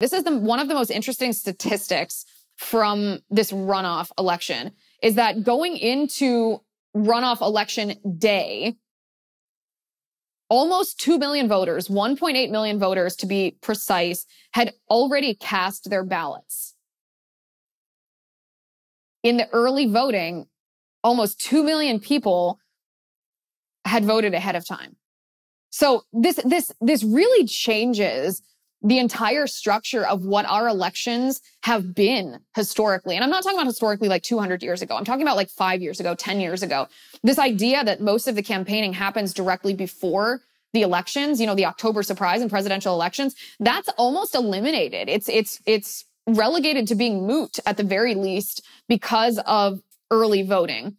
This is one of the most interesting statistics from this runoff election, is that going into runoff election day, almost 2 million voters, 1.8 million voters to be precise, had already cast their ballots. In the early voting, almost 2 million people had voted ahead of time. So this really changes the entire structure of what our elections have been historically. And I'm not talking about historically like 200 years ago. I'm talking about like 5 years ago, 10 years ago. This idea that most of the campaigning happens directly before the elections, you know, the October surprise and presidential elections, that's almost eliminated. It's relegated to being moot at the very least because of early voting.